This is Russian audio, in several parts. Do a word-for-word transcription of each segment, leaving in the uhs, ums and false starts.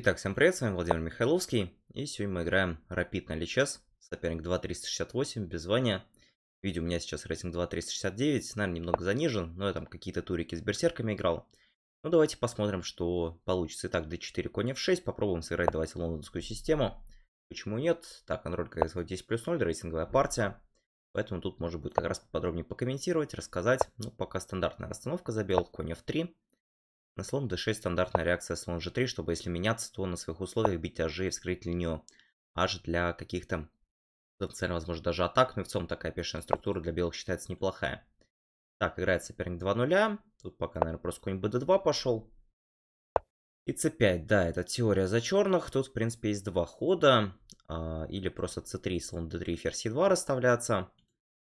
Итак, всем привет, с вами Владимир Михайловский, и сегодня мы играем рапид на Lichess, соперник два триста шестьдесят восемь, без звания. Видео у меня сейчас рейтинг два триста шестьдесят девять, наверное, немного занижен, но я там какие-то турики с берсерками играл. Ну, давайте посмотрим, что получится. Итак, дэ четыре, конь эф шесть, попробуем сыграть, давайте, лондонскую систему. Почему нет? Так, Android, конечно, десять плюс ноль, рейтинговая партия, поэтому тут можно будет как раз подробнее покомментировать, рассказать. Ну, пока стандартная остановка за белых, конь эф три. На слон дэ шесть стандартная реакция слон жэ три, чтобы если меняться, то на своих условиях бить аж и вскрыть линию аж для каких-то потенциально, возможно, даже атак. Ну и в целом такая пешая структура для белых считается неплохая. Так, играет соперник два ноль. Тут пока, наверное, просто конь бэ дэ два пошел. И цэ пять, да, это теория за черных. Тут, в принципе, есть два хода. Или просто цэ три, слон дэ три, ферзь е два расставляться.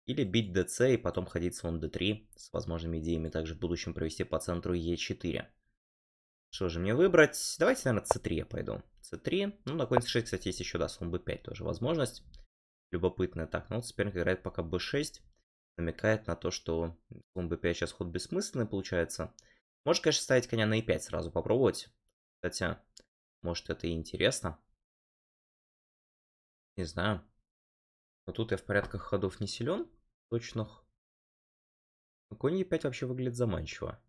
Или бить дц и потом ходить слон дэ три с возможными идеями также в будущем провести по центру е четыре. Что же мне выбрать? Давайте, наверное, цэ три я пойду. цэ три. Ну, на конь цэ шесть, кстати, есть еще, да, слон бэ пять тоже возможность. Любопытная. Так, ну, вот соперник играет пока бэ шесть. Намекает на то, что слон бэ пять сейчас ход бессмысленный получается. Может, конечно, ставить коня на е пять сразу попробовать. Кстати, может, это и интересно. Не знаю. Но тут я в порядках ходов не силен, точных. Но конь е пять вообще выглядит заманчиво.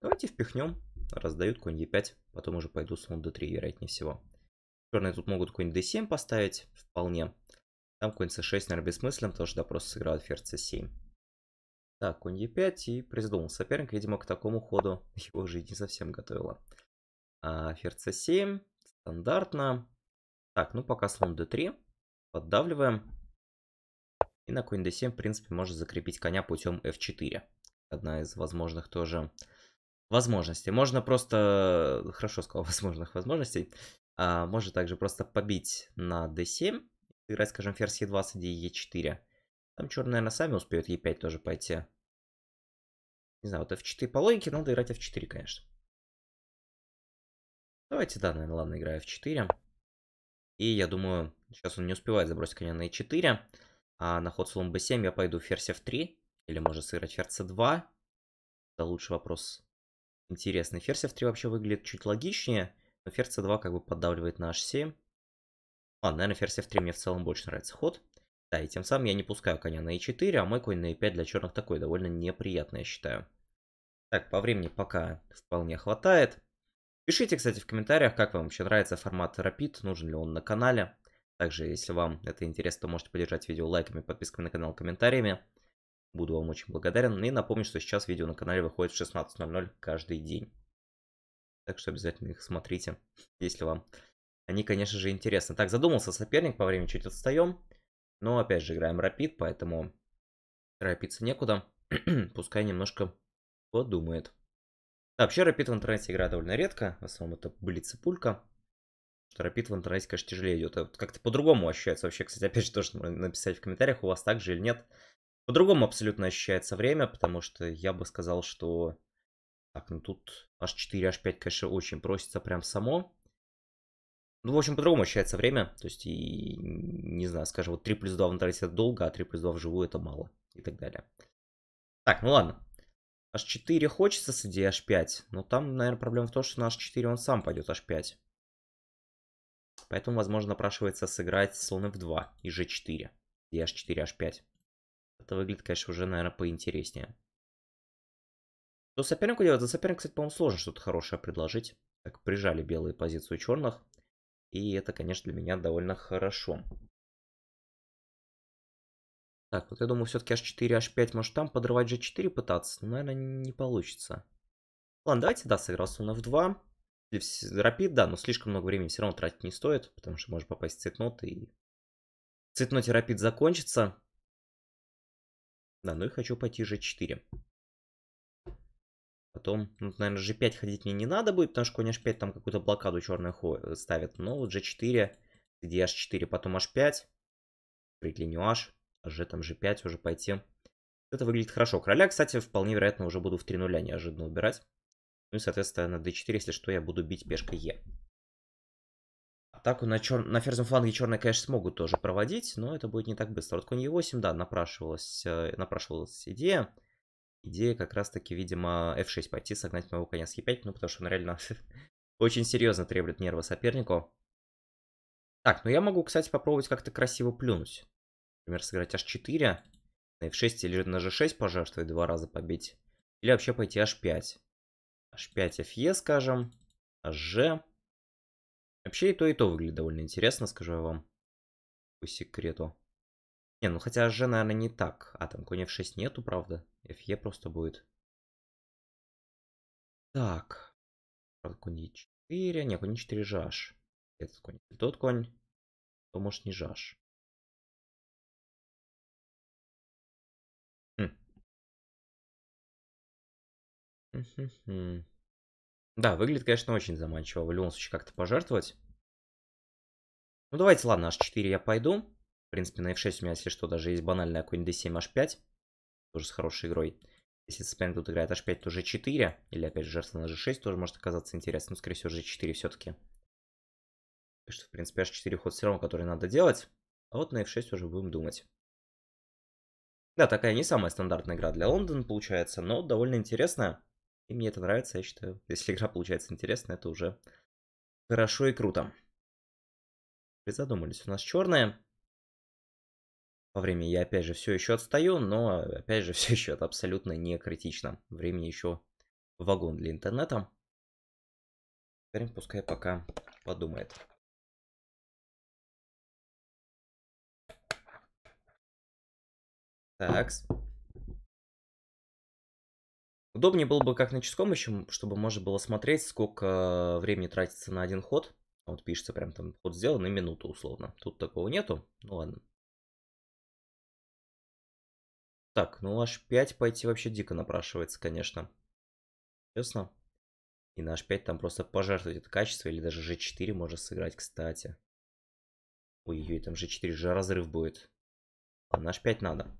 Давайте впихнем. Раздают конь е пять, потом уже пойду слон дэ три, вероятнее всего. Черные тут могут конь дэ семь поставить, вполне. Там конь цэ шесть, наверное, бессмысленно, потому что да, просто сыграют ферзь цэ семь. Так, конь е пять, и призадумал соперник, видимо, к такому ходу его жизнь не совсем готовила. А, ферзь цэ семь, стандартно. Так, ну пока слон дэ три. Поддавливаем. И на конь дэ семь, в принципе, можно закрепить коня путем эф четыре. Одна из возможных тоже возможностей. Можно просто... Хорошо сказал, возможных возможностей. А, можно также просто побить на дэ семь. Сыграть, скажем, ферзь е два с идеей е четыре. Там черные, наверное, сами успеют е пять тоже пойти. Не знаю, вот эф четыре по логике надо играть эф четыре, конечно. Давайте, да, наверное, ладно, играю эф четыре. И я думаю, сейчас он не успевает забросить коня на е четыре. А на ход слон бэ семь я пойду ферзь эф три. Или может сыграть ферзь цэ два. Это лучший вопрос. Интересный. Ферзь эф три вообще выглядит чуть логичнее. Но ферзь цэ два как бы поддавливает на аш семь. Ладно, наверное, ферзь эф три мне в целом больше нравится ход. Да, и тем самым я не пускаю коня на е четыре, а мой конь на е пять для черных такой довольно неприятный, я считаю. Так, по времени пока вполне хватает. Пишите, кстати, в комментариях, как вам вообще нравится формат Rapid, нужен ли он на канале. Также, если вам это интересно, то можете поддержать видео лайками, подписками на канал, комментариями. Буду вам очень благодарен. И напомню, что сейчас видео на канале выходит в шестнадцать ноль ноль каждый день. Так что обязательно их смотрите, если вам они, конечно же, интересны. Так, задумался соперник, по времени чуть отстаем. Но, опять же, играем Rapid, поэтому торопиться некуда. Пускай немножко подумает. Да, вообще рапид в интернете игра довольно редко, в основном это блиц и пулька. Рапид в интернете, конечно, тяжелее идет, а как-то по-другому ощущается вообще, кстати, опять же, тоже написать в комментариях, у вас так же или нет. По-другому абсолютно ощущается время, потому что я бы сказал, что... Так, ну тут аш четыре, аш пять, конечно, очень просится прям само. Ну, в общем, по-другому ощущается время, то есть, и не знаю, скажем, вот три плюс два в интернете это долго, а три плюс два вживую это мало, и так далее. Так, ну ладно. аш четыре хочется с идеей аш пять, но там, наверное, проблема в том, что на аш четыре он сам пойдет аш пять. Поэтому, возможно, напрашивается сыграть слон эф два и жэ четыре, и аш четыре, аш пять. Это выглядит, конечно, уже, наверное, поинтереснее. Что сопернику делать? За соперник, кстати, по-моему, сложно что-то хорошее предложить. Так, прижали белые позицию черных, и это, конечно, для меня довольно хорошо. Так, вот я думаю, все-таки аш четыре, аш пять, может там подрывать жэ четыре пытаться, но, наверное, не получится. Ладно, давайте, да, сыграл слон эф два. Рапид, да, но слишком много времени все равно тратить не стоит, потому что можно попасть в цейтнот, и в цейтноте рапид закончится. Да, ну и хочу пойти жэ четыре. Потом, ну, наверное, жэ пять ходить мне не надо будет, потому что конь аш пять там какую-то блокаду черную ставит. Но вот жэ четыре, где аш четыре, потом аш пять, линию h. Ж там жэ пять уже пойти. Это выглядит хорошо. Короля, кстати, вполне вероятно уже буду в три нуля неожиданно убирать. Ну и, соответственно, на дэ четыре, если что, я буду бить пешкой Е. Атаку на, чер... на ферзем фланге черные, конечно, смогут тоже проводить, но это будет не так быстро. Вот конь е восемь, да, напрашивалась, напрашивалась идея. Идея как раз-таки, видимо, эф шесть пойти, согнать моего коня с е пять, ну потому что он реально очень серьезно треплет нервы сопернику. Так, ну я могу, кстати, попробовать как-то красиво плюнуть. Например, сыграть аш четыре, на эф шесть или на же шесть пожертвовать, два раза побить. Или вообще пойти аш пять. аш пять, эф е, скажем, аш же. Вообще и то, и то выглядит довольно интересно, скажу я вам. По секрету. Не, ну хотя аш же, наверное, не так. А, там конь эф шесть нету, правда. эф е просто будет. Так. Правда, конь е четыре. Не, конь е четыре же аш. Этот конь, тот конь. То, может, не же аш. Да, выглядит, конечно, очень заманчиво. В любом случае, как-то пожертвовать. Ну, давайте, ладно, аш четыре я пойду. В принципе, на эф шесть у меня, если что, даже есть банальная конь дэ семь, аш пять. Тоже с хорошей игрой. Если соперник тут играет аш пять, то же четыре. Или, опять же, жертва на же шесть тоже может оказаться интересно. Но, скорее всего, же четыре все-таки. Так что, в принципе, аш четыре ход все равно, который надо делать. А вот на эф шесть уже будем думать. Да, такая не самая стандартная игра для Лондона, получается, но довольно интересная. И мне это нравится, я считаю. Если игра получается интересная, это уже хорошо и круто. Призадумались. У нас черная. По времени я, опять же, все еще отстаю, но, опять же, все еще это абсолютно не критично. Времени еще вагон для интернета. Теперь пускай пока подумает. Такс. Удобнее было бы как на ческом, чтобы можно было смотреть, сколько времени тратится на один ход. Вот пишется прям там ход сделан и минуту условно. Тут такого нету. Ну ладно. Так, ну аш пять пойти вообще дико напрашивается, конечно. Честно. И на аш пять там просто пожертвовать это качество. Или даже же четыре можно сыграть, кстати. Ой-ой, там же четыре же разрыв будет. А на аш пять надо.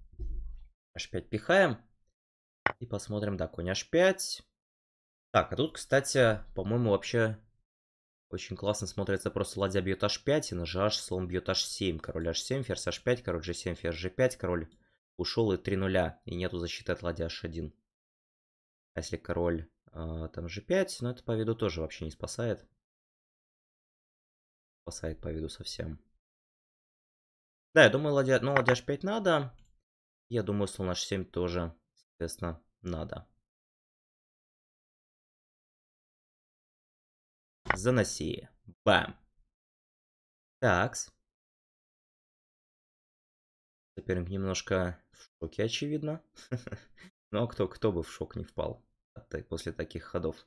аш пять пихаем. И посмотрим, да, конь аш пять. Так, а тут, кстати, по-моему, вообще очень классно смотрится. Просто ладья бьет аш пять, и на же аш слон бьет аш семь. Король аш семь, ферзь аш пять, король же семь, ферзь же пять, король ушел и три нуля. И нету защиты от ладья аш один. А если король э, там же пять, ну это по виду тоже вообще не спасает. Спасает по виду совсем. Да, я думаю, ладья, ну, ладья аш пять надо. Я думаю, слон аш семь тоже, соответственно, надо. Заноси. Бам. Такс. Соперник немножко в шоке, очевидно. Но кто, кто бы в шок не впал после таких ходов.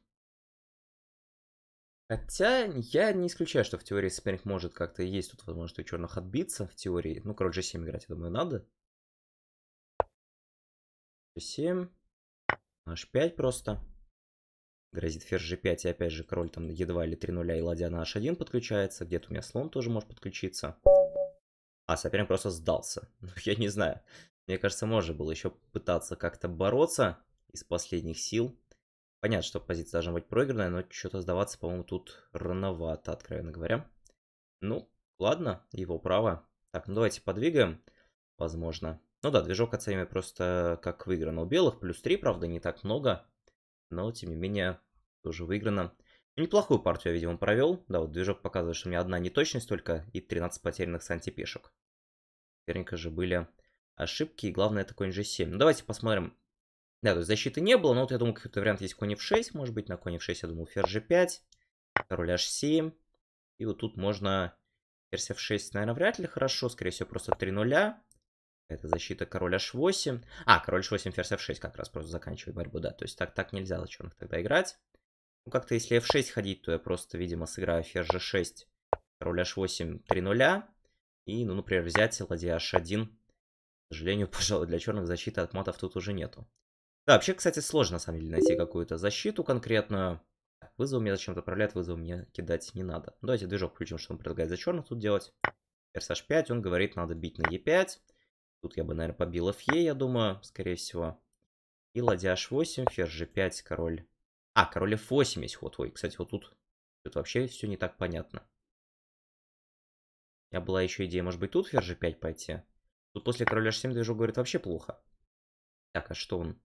Хотя я не исключаю, что в теории соперник может как-то есть тут возможность у черных отбиться. В теории, ну, король же семь играть, я думаю, надо. же семь. аш пять просто. Грозит ферзь же пять, и опять же король там е два или три нуля, и ладья на аш один подключается. Где-то у меня слон тоже может подключиться. А, соперник просто сдался. Ну, я не знаю. Мне кажется, можно было еще пытаться как-то бороться из последних сил. Понятно, что позиция должна быть проигранная, но что-то сдаваться, по-моему, тут рановато, откровенно говоря. Ну, ладно, его право. Так, ну давайте подвигаем, возможно. Ну да, движок оцениваем имя просто как выиграно у белых. Плюс три, правда, не так много. Но, тем не менее, тоже выиграно. Неплохую партию я, видимо, провел. Да, вот движок показывает, что у меня одна неточность только и тринадцать потерянных с антипешек. Наверняка же были ошибки. И главное, это конь же семь. Ну, давайте посмотрим. Да, то есть защиты не было. Но вот я думаю, какой-то вариант есть конь эф шесть. Может быть, на конь эф шесть я думал ферзь же пять. Король аш семь. И вот тут можно... Ферзь эф шесть, наверное, вряд ли хорошо. Скорее всего, просто три нуля. Это защита король аш восемь. А, король аш восемь, ферзь эф шесть как раз просто заканчивает борьбу, да. То есть так, так нельзя за черных тогда играть. Ну, как-то если эф шесть ходить, то я просто, видимо, сыграю ферзь же шесть, король аш восемь, три нуля. И, ну, например, взять ладья аш один. К сожалению, пожалуй, для черных защиты от матов тут уже нету. Да, вообще, кстати, сложно, на самом деле, найти какую-то защиту конкретную. Вызов мне зачем-то отправляет, вызов мне кидать не надо. Ну, давайте движок включим, что он предлагает за черных тут делать. Ферзь аш пять, он говорит, надо бить на е пять. Тут я бы, наверное, побил эф е, я думаю, скорее всего. И ладья аш восемь, ферзь же пять, король... А, король эф восемь есть ход. Ой, кстати, вот тут, тут вообще все не так понятно. У меня была еще идея, может быть, тут ферзь же пять пойти. Тут после короля аш семь движок говорит вообще плохо. Так, а что он?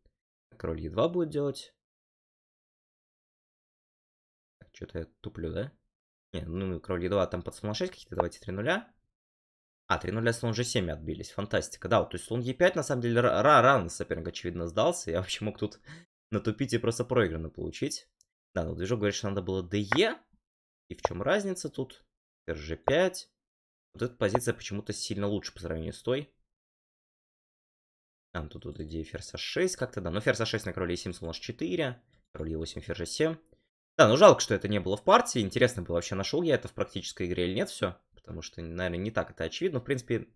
Король е два будет делать? Что-то я туплю, да? Не, ну, кровли два, там под слон шесть какие-то, давайте три нуля. А, три нуля слон же семь отбились, фантастика. Да, вот, то есть слон е пять, на самом деле, рано соперник, очевидно, сдался. Я вообще мог тут натупить и просто проигранно получить. Да, ну, движок говорит, что надо было де е. И в чем разница тут? же пять. Вот эта позиция почему-то сильно лучше по сравнению с той. Там тут вот идея ферзь а шесть как-то, да. Но ферзь а шесть на король е семь, слон аш четыре, король е восемь, ферзь же семь. Да, ну жалко, что это не было в партии. Интересно было вообще, нашел я это в практической игре или нет все. Потому что, наверное, не так это очевидно. В принципе,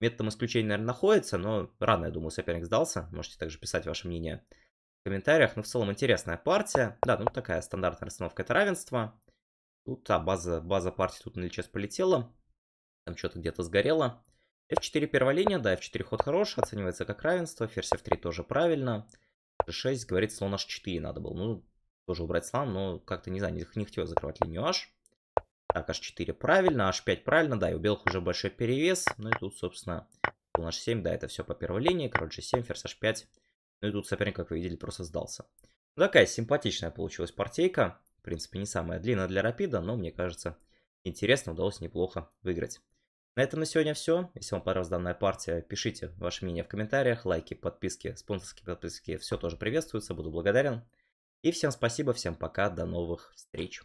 методом исключения, наверное, находится. Но рано, я думаю, соперник сдался. Можете также писать ваше мнение в комментариях. Но в целом интересная партия. Да, ну такая стандартная расстановка, это равенство. Тут, а, база, база партии тут на Lichess полетела. Там что-то где-то сгорело. эф четыре первая линия, да, эф четыре ход хорош, оценивается как равенство, ферзь эф три тоже правильно, же шесть, говорит, слон аш четыре надо было, ну, тоже убрать слон, но как-то, не знаю, не, не хотел закрывать линию аш. Так, аш четыре правильно, аш пять правильно, да, и у белых уже большой перевес, ну и тут, собственно, слон аш семь, да, это все по первой линии, король же семь, ферзь аш пять, ну и тут соперник, как вы видели, просто сдался. Ну, такая симпатичная получилась партейка, в принципе, не самая длинная для рапида, но, мне кажется, интересно, удалось неплохо выиграть. На этом на сегодня все. Если вам понравилась данная партия, пишите ваше мнение в комментариях. Лайки, подписки, спонсорские подписки, все тоже приветствуется. Буду благодарен. И всем спасибо, всем пока, до новых встреч.